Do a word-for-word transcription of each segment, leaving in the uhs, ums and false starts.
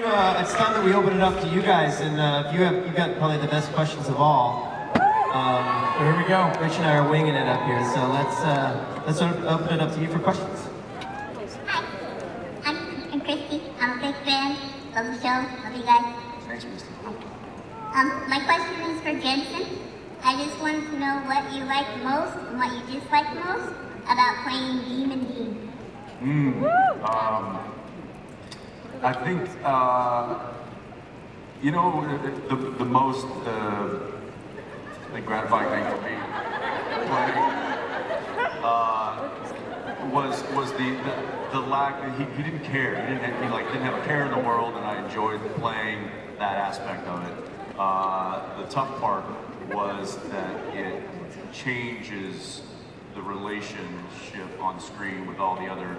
Uh, it's time that we open it up to you guys, and uh, if you have, you've got probably the best questions of all. Um, so here we go. Rich and I are winging it up here, so let's uh, let's open it up to you for questions. Hi, I'm, I'm Christy. I'm a big fan. Love the show. Love you guys. Thanks, Christy. Um, my question is for Jensen. I just wanted to know what you like most and what you dislike most about playing Demon Dean. Mm. Um. I think, uh, you know, the, the most uh, like gratifying thing for me playing, uh, was was the, the, the lack, he, he didn't care, he, didn't, he like, didn't have a care in the world, and I enjoyed playing that aspect of it. Uh, the tough part was that it changes the relationship on screen with all the other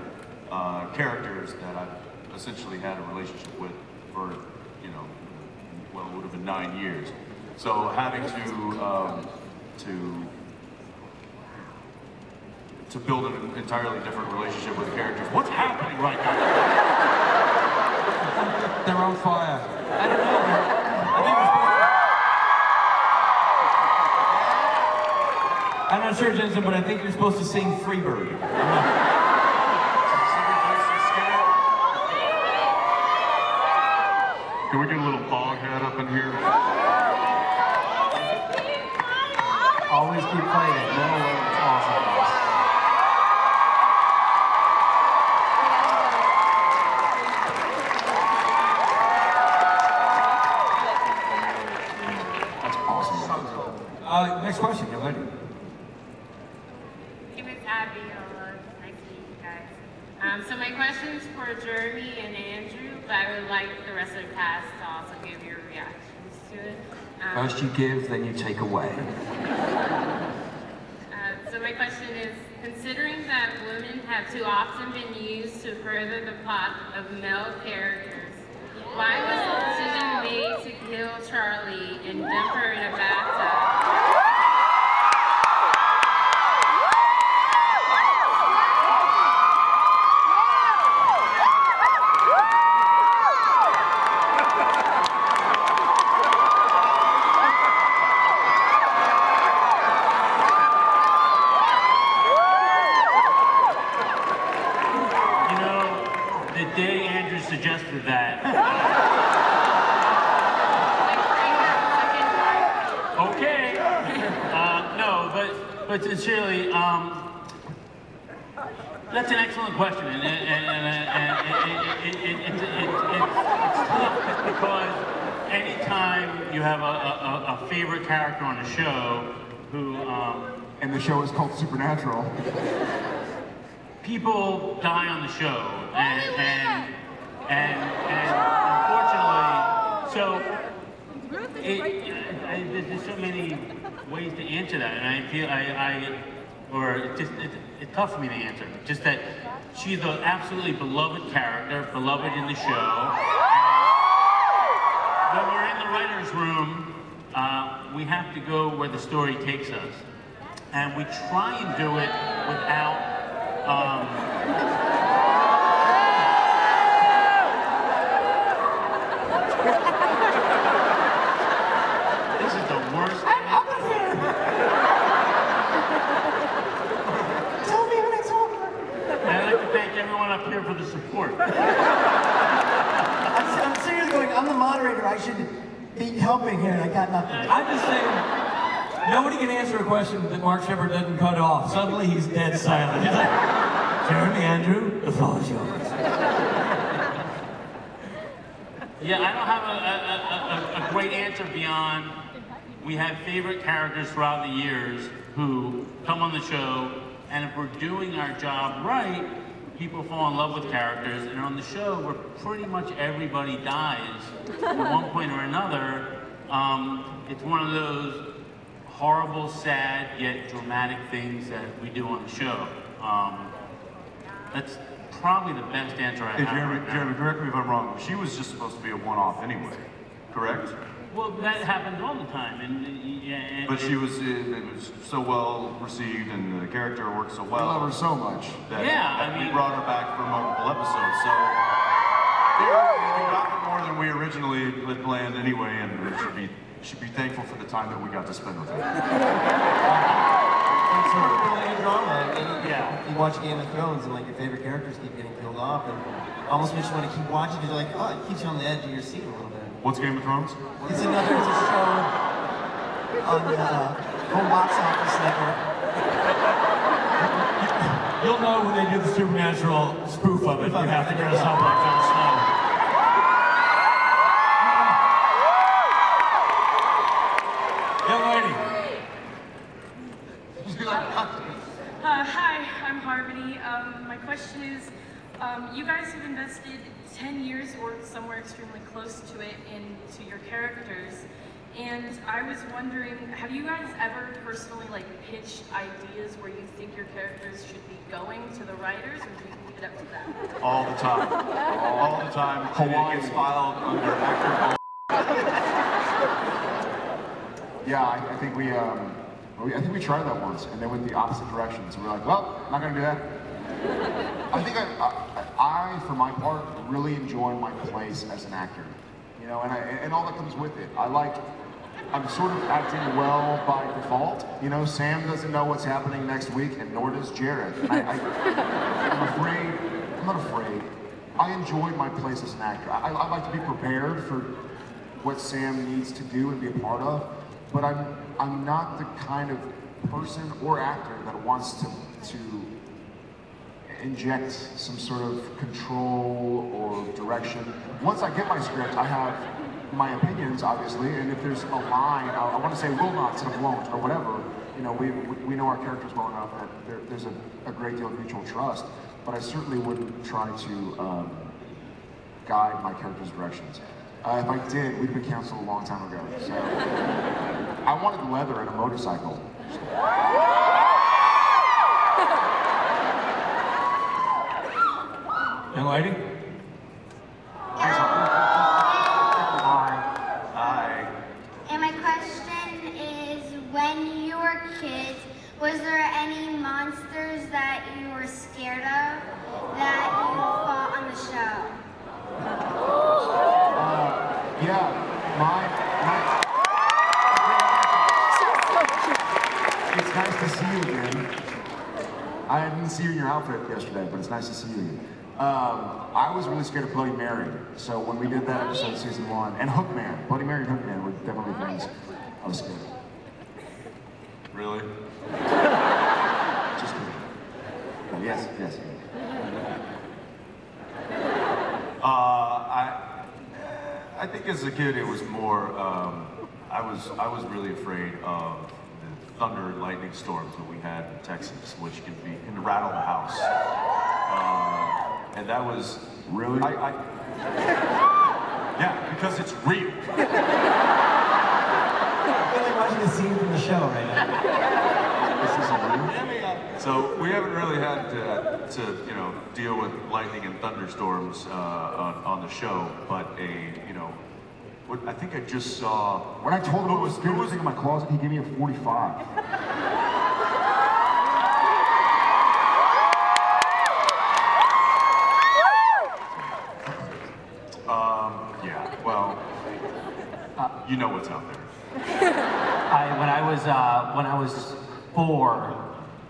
uh, characters that I've essentially had a relationship with for, you know, well, it would have been nine years. So having to, um, to, to build an entirely different relationship with the characters. What's happening right now? They're on fire. I don't know. I think I'm not sure, Jensen, but I think you're supposed to sing Freebird. Can we get a little bog head up in here? Always keep playing it. No, it's awesome. That's awesome. Uh, next question, young lady. Hey, Miss Abby, nice to meet you guys. Um, so my question is for Jeremy and Andrew. But I would like the rest of the cast to also give your reactions to it. Um, First you give, then you take away. uh, so my question is, considering that women have too often been used to further the plot of male characters, why was the decision made to kill Charlie and dump her in a bathtub? But sincerely, um, that's an excellent question, and, and, and, and, and, and, and, and, and, and, and, and it's, it's tough because anytime you have a, a, a favorite character on a show who... Um, and the show is called Supernatural. People die on the show, and, and, and, and unfortunately, so it, I, there's so many ways to answer that, and I feel I, I or it just it's it tough for me to answer. Just that she's an absolutely beloved character, beloved in the show. And when we're in the writers' room, uh, we have to go where the story takes us, and we try and do it without. Um, up here for the support. I'm, I'm serious going, I'm the moderator, I should be helping here, I got nothing. I'm just saying, nobody can answer a question that Mark Sheppard doesn't cut off. Suddenly he's dead silent. He's like, Jeremy, Andrew, the floor is yours. Yeah, I don't have a, a, a, a great answer beyond, we have favorite characters throughout the years who come on the show, and if we're doing our job right, people fall in love with characters, and on the show where pretty much everybody dies at one point or another, um, it's one of those horrible, sad, yet dramatic things that we do on the show. Um, that's probably the best answer I hey, have Jeremy, right now. Jeremy, correct me if I'm wrong, she was just supposed to be a one-off anyway, correct? Well, that happens all the time, and, and but she was it, it was so well received, and the character worked so well. I love her so much. That, yeah, that I mean, we brought her back for multiple episodes. So, we got her more than than we originally had planned anyway, and we should be, should be thankful for the time that we got to spend with him. It's sort of related drama. And, yeah. You watch Game of Thrones and like your favorite characters keep getting killed off, and almost makes you want to keep watching because you're like, oh, it keeps you on the edge of your seat a little bit. What's Game of Thrones? It's another it's a show on the home box office network. You'll know when they do the Supernatural spoof of it, you have to get us up like that snow. Young lady. Uh, hi, I'm Harmony. Um, my question is, um, you guys have invested ten years or somewhere extremely close to it into your characters. And I was wondering, have you guys ever personally like pitched ideas where you think your characters should be going to the writers, or do you leave it up to them? All the time. All the time. Hawaii is filed under actor bull. Yeah, I, I think we, um, I think we tried that once, and they went the opposite direction. So we're like, well, not gonna do that. I think I, I, I, for my part, really enjoy my place as an actor. You know, and I, and all that comes with it. I like. I'm sort of acting well by default. You know, Sam doesn't know what's happening next week, and nor does Jared. And I, I, I'm afraid, I'm not afraid. I enjoy my place as an actor. I, I like to be prepared for what Sam needs to do and be a part of, but I'm, I'm not the kind of person or actor that wants to, to inject some sort of control or direction. Once I get my script, I have my opinions, obviously, and if there's a line, I, I want to say will not instead of won't, or whatever, you know, we, we know our characters well enough that there, there's a, a great deal of mutual trust, but I certainly wouldn't try to um, guide my character's directions. Uh, if I did, we'd been canceled a long time ago, so. I wanted leather and a motorcycle. Young lady? Was there any monsters that you were scared of that you fought on the show? Uh, yeah, my, my... It's nice to see you again. I didn't see you in your outfit yesterday, but it's nice to see you again. Um, I was really scared of Bloody Mary, so when we did that episode season one, and Hookman, Bloody Mary and Hookman were definitely things I was scared of. Really? Just kidding. No, yes, yes. Uh, I, I think as a kid it was more. Um, I was I was really afraid of the thunder and lightning storms that we had in Texas, which can be can rattle the house. Uh, and that was really. I, I, yeah, because it's real. Watching the scene from the show right now. So we haven't really had to, to you know, deal with lightning and thunderstorms uh, on, on the show, but a, you know, what, I think I just saw... When I told him it was, it was in my closet, he gave me a forty-five. um, yeah, well, uh, you know what's out there. I, when I was uh, when I was four,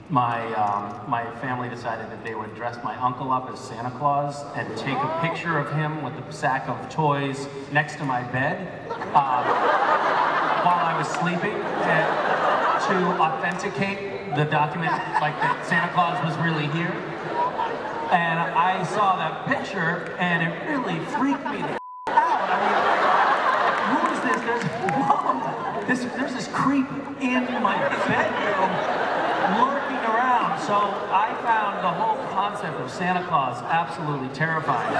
my um, my family decided that they would dress my uncle up as Santa Claus and take a picture of him with a sack of toys next to my bed um, while I was sleeping and, to authenticate the document, like that Santa Claus was really here. And I saw that picture, and it really freaked me the f out. I mean, who is this? There's This, there's this creep in my bedroom lurking around. So I found the whole concept of Santa Claus absolutely terrifying.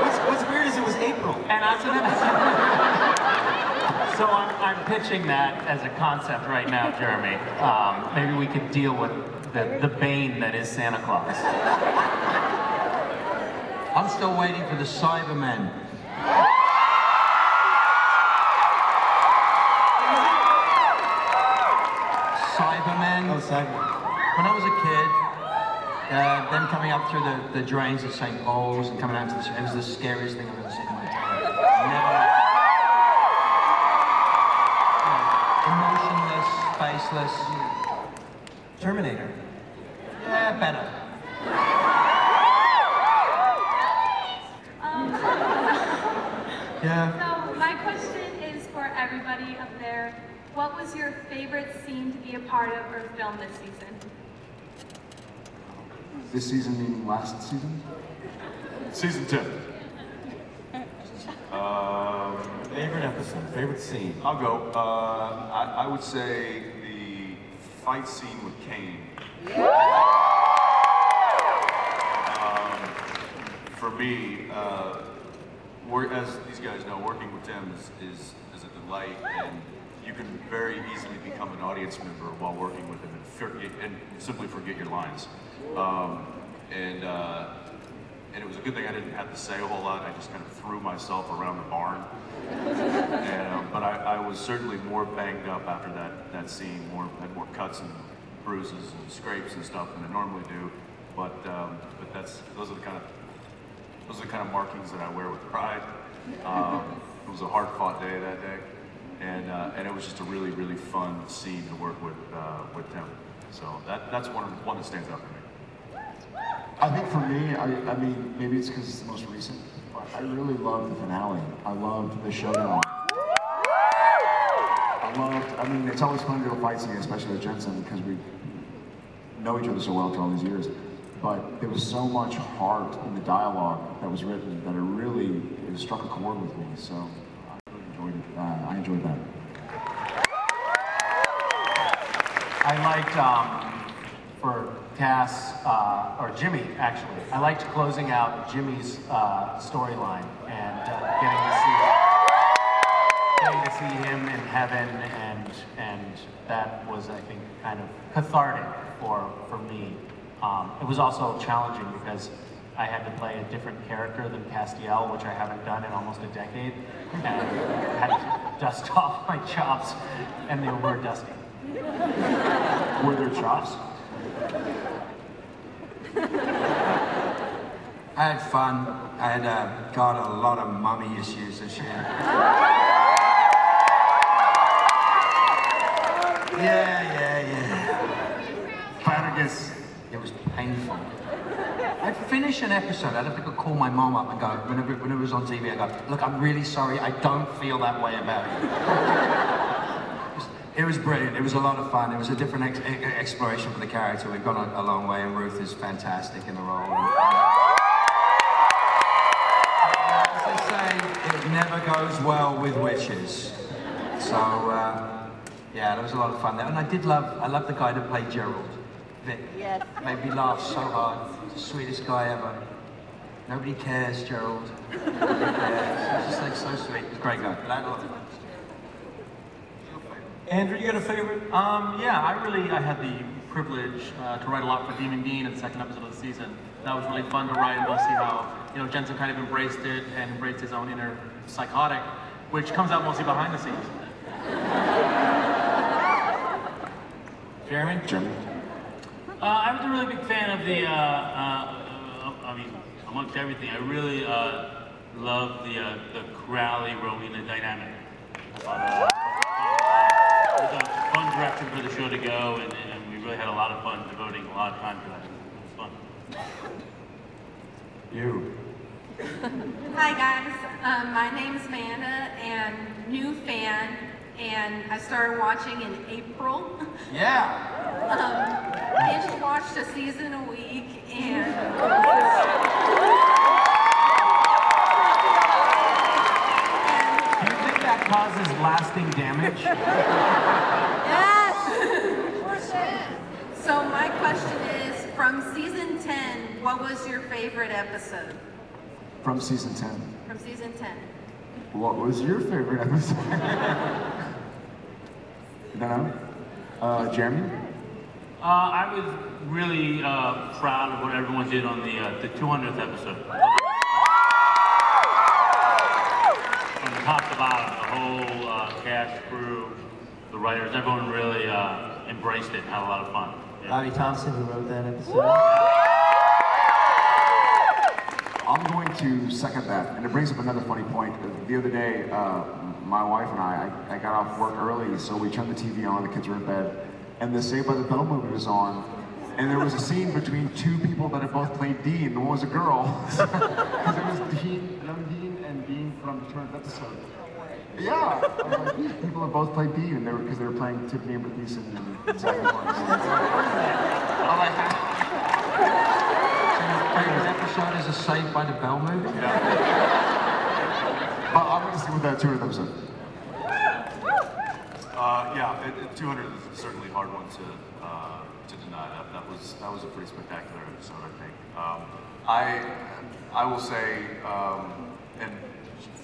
What's, what's weird is it was April. And I said, so I'm, I'm pitching that as a concept right now, Jeremy. Um, maybe we could deal with the, the bane that is Santa Claus. I'm still waiting for the Cybermen. Cybermen. Oh, Cybermen. When I was a kid, uh, them coming up through the, the drains of Saint Paul's and coming out to the show, it was the scariest thing I've ever seen in my entire life. Never, you know, emotionless, faceless. Terminator. Yeah, better. Um, yeah. So my question is for everybody up there. What was your favorite scene to be a part of or film this season? This season meaning last season? Season two. Um, favorite episode, favorite scene. I'll go. Uh, I, I would say the fight scene with Kane. Um, for me, uh, we're, as these guys know, working with them is, is, is a delight, and you can very easily become an audience member while working with them and, and simply forget your lines. Um, and, uh, and it was a good thing I didn't have to say a whole lot. I just kind of threw myself around the barn. And, um, but I, I was certainly more banged up after that, that scene, more, had more cuts and bruises and scrapes and stuff than I normally do. But, um, but that's, those, are the kind of, those are the kind of markings that I wear with pride. Um, it was a hard-fought day that day. And, uh, and it was just a really, really fun scene to work with uh, with them. So that, that's one, one that stands out for me. I think for me, I, I mean, maybe it's because it's the most recent, but I really loved the finale. I loved the showdown. I loved, I mean, it's always fun to do a fight scene, especially with Jensen, because we know each other so well through all these years. But there was so much heart in the dialogue that was written that it really it struck a chord with me. So. Uh, I enjoyed that. I liked, um, for Cass, uh, or Jimmy, actually, I liked closing out Jimmy's uh, storyline and uh, getting to see getting to see him in heaven, and and that was, I think, kind of cathartic for, for me. Um, it was also challenging because I had to play a different character than Castiel, which I haven't done in almost a decade, and had to dust off my chops, and they were dusty. Were there chops? I had fun. I had uh, got a lot of mummy issues this year. Yeah, yeah, yeah. Fargus. It was painful. I'd finish an episode, I'd have to call my mom up and go, whenever, whenever it was on T V, I'd go, look, I'm really sorry, I don't feel that way about it. It was brilliant, it was a lot of fun, it was a different ex exploration for the character. We've gone a, a long way, and Ruth is fantastic in the role. And, uh, as they say, it never goes well with witches. So, uh, yeah, that was a lot of fun there. And I did love, I loved the guy that played Gerald. Vic. Yes. Made me laugh so hard. He's the sweetest guy ever. Nobody cares, Gerald. Nobody cares. He's just like so sweet. He's a great guy. Andrew, you got a favorite? Um, yeah, I really, I had the privilege uh, to write a lot for Demon Dean in the second episode of the season. That was really fun to write, and we'll see how, you know, Jensen kind of embraced it and embraced his own inner psychotic, which comes out mostly behind the scenes. Jeremy? Jeremy. Uh, I was a really big fan of the, uh, uh, I mean, amongst everything, I really uh, love the uh, the Crowley-Rowena dynamic. Uh, it was a fun direction for the show to go, and, and we really had a lot of fun devoting a lot of time to that. It was fun. You. Hi, guys. Um, my name's Amanda, and new fan, and I started watching in April. Yeah. um, I just watched a season a week, and do you think that causes lasting damage? Yes! So my question is, from season ten, what was your favorite episode? From season ten? From season ten. What was your favorite episode? You don't know? Uh, Jeremy? Uh, I was really uh, proud of what everyone did on the, uh, the two hundredth episode. From top to bottom, the whole uh, cast, crew, the writers, everyone really uh, embraced it and had a lot of fun. Yeah. Bobby Thompson, who wrote that episode. I'm going to second that, and it brings up another funny point. The other day, uh, my wife and I, I, I got off work early, so we turned the T V on, the kids were in bed, and the Save by the Bell movie was on, and there was a scene between two people that had both played Dean, and one was a girl. Because it was Dean, young Dean, and Dean from the current episode. Yeah, like, these people have both played Dean, and they were because they were playing Tiffany and Bethany and Zach and Mark. I'm like, every episode is a Save by the Bell movie? Yeah. uh, I'm going to stick with that two hundredth episode. Uh, yeah, it, it, two hundred is certainly a hard one to uh, to deny. That that was that was a pretty spectacular episode, I think. Um, I I will say, um, and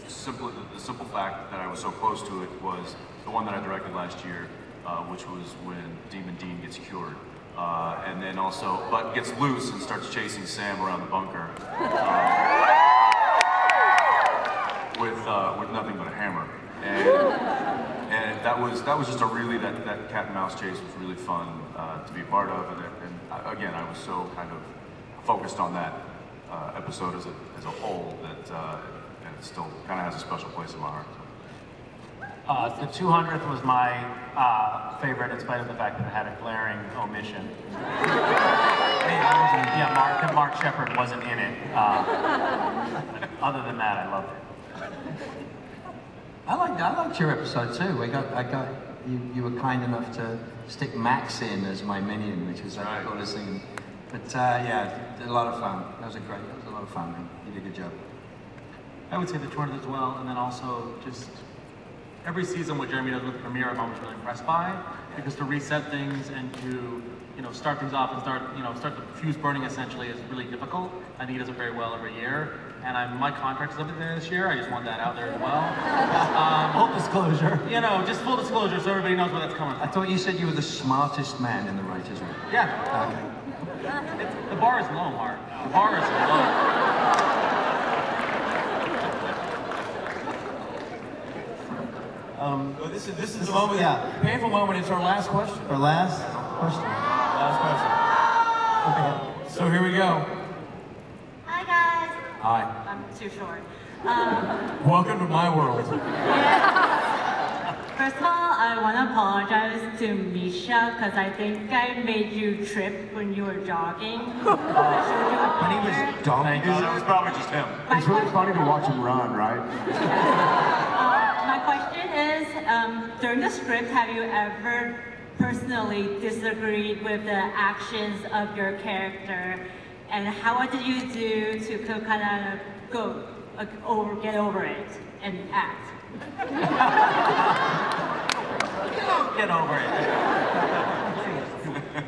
simple the simple fact that I was so close to it was the one that I directed last year, uh, which was when Demon Dean gets cured. Uh, and then also, but gets loose and starts chasing Sam around the bunker uh, with uh, with nothing but a hammer. And, and that was that was just a really that that cat and mouse chase was really fun uh, to be a part of. And, and again, I was so kind of focused on that uh, episode as a as a whole that uh, and it still kind of has a special place in my heart. Uh, the two hundredth was my uh, favorite, in spite of the fact that it had a glaring omission. Yeah, Mark, that Mark Sheppard wasn't in it. Uh, other than that, I loved it. I liked, I liked your episode too. I got, I got, you, you were kind enough to stick Max in as my minion, which is right. I got to sing. But uh, yeah, a lot of fun. That was a great, that was a lot of fun, man. You did a good job. I would say the two hundredth as well, and then also just. Every season, what Jeremy does with the premiere, I'm always really impressed by, because to reset things and to, you know, start things off and start, you know, start the fuse burning essentially is really difficult. I think he does it very well every year, and I my contract is up at the end of this year. I just want that out there as well. Um, full disclosure. You know, just full disclosure, so everybody knows where that's coming from. I thought you said you were the smartest man in the writers' room. Yeah. Okay. It's, the bar is low, Mark. The bar is low. Um, oh, this is this is this the moment. Is, yeah, painful moment. It's our last question. Our last question. Last question. Okay. So here we go. Hi guys. Hi. I'm too short. Um, Welcome to my world. First of all, I want to apologize to Misha because I think I made you trip when you were jogging. When he was jogging, it was probably just him. It's really funny to watch him run, right? My question is, um, during the script, have you ever personally disagreed with the actions of your character, and how what did you do to kind of go like, over, get over it and act? Get over it.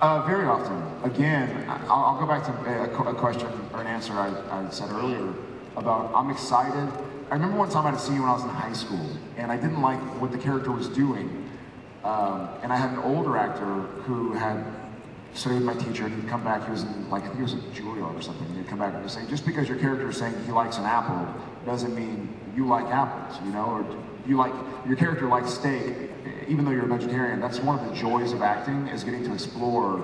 Uh, very often. Again, I'll, I'll go back to a, a question or an answer I, I said earlier about I'm excited. I remember one time I had a scene when I was in high school, and I didn't like what the character was doing. Um, and I had an older actor who had studied with my teacher, and he'd come back, he was in, like, I think he was in Juilliard or something, and he'd come back and he'd say, just because your character is saying he likes an apple, doesn't mean you like apples, you know? Or you like, your character likes steak, even though you're a vegetarian. That's one of the joys of acting, is getting to explore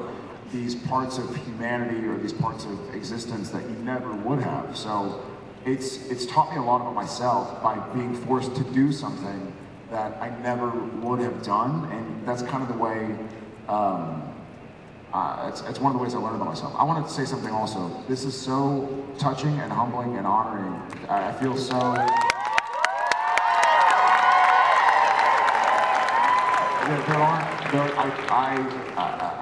these parts of humanity or these parts of existence that you never would have. So. It's, it's taught me a lot about myself by being forced to do something that I never would have done, and that's kind of the way, um, uh, it's, it's one of the ways I learned about myself. I wanted to say something also. This is so touching and humbling and honoring. I feel so... There, there aren't, there, I, I, I,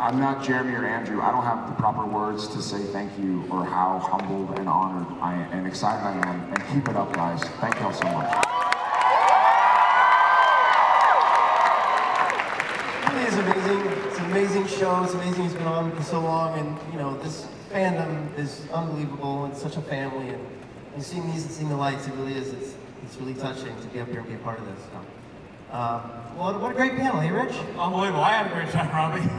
I'm not Jeremy or Andrew. I don't have the proper words to say thank you or how humbled and honored I am and excited I am. And keep it up, guys. Thank y'all so much. It really is amazing. It's an amazing show. It's amazing it's been on for so long. And, you know, this fandom is unbelievable. It's such a family. And, and seeing these and seeing the lights, it really is. It's, it's really touching to be up here and be a part of this. So. Um, well, what a great panel, hey, Rich? Unbelievable. I had a great time, Robbie. Yeah.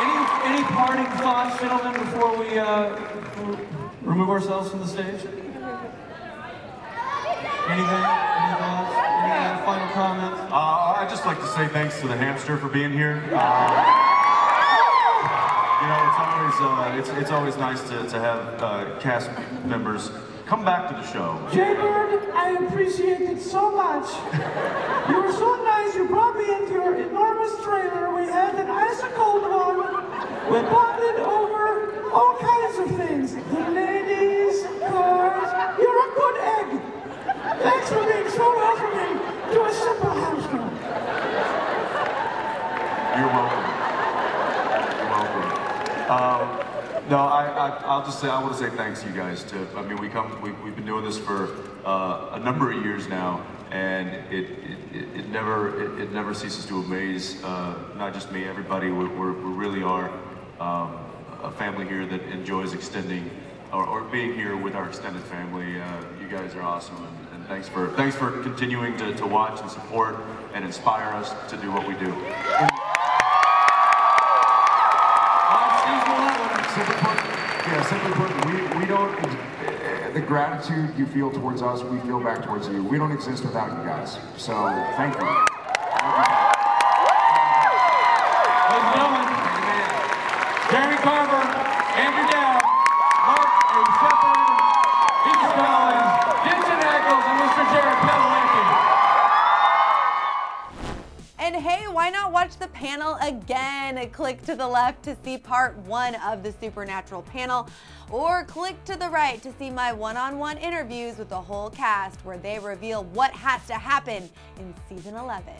any, any parting thoughts, gentlemen, before we uh, remove ourselves from the stage? Anything? Any thoughts? Any uh, final comments? Uh, I'd just like to say thanks to the hamster for being here. Uh, you know, it's always uh, it's it's always nice to to have uh, cast members come back to the show. Jaybird, I appreciate it so much. You were so nice. You brought me into your enormous trailer. We had an ice cold one. We bonded over all kinds of things. The ladies, cars. You're a good egg. Thanks for being so welcoming to a simple house girl. You're welcome. You're welcome. Um, No, I, I, I'll just say, I want to say thanks to you guys, too. I mean, we come, we, we've been doing this for uh, a number of years now, and it, it, it never it, it never ceases to amaze, uh, not just me, everybody. We're, we're, we really are um, a family here that enjoys extending, or, or being here with our extended family. Uh, you guys are awesome, and, and thanks for thanks for continuing to, to watch and support and inspire us to do what we do. Simply put, yeah, simply put, we, we don't, the gratitude you feel towards us, we feel back towards you. We don't exist without you guys. So, thank you. Ladies and gentlemen, Jeremy Carver, Andrew Dow, Mark Sheppard, Misha Collins, Jensen Ackles, and Mister Jared Padalecki. And hey, why not watch the panel again? Click to the left to see part one of the Supernatural panel, or click to the right to see my one-on-one interviews with the whole cast where they reveal what has to happen in season eleven.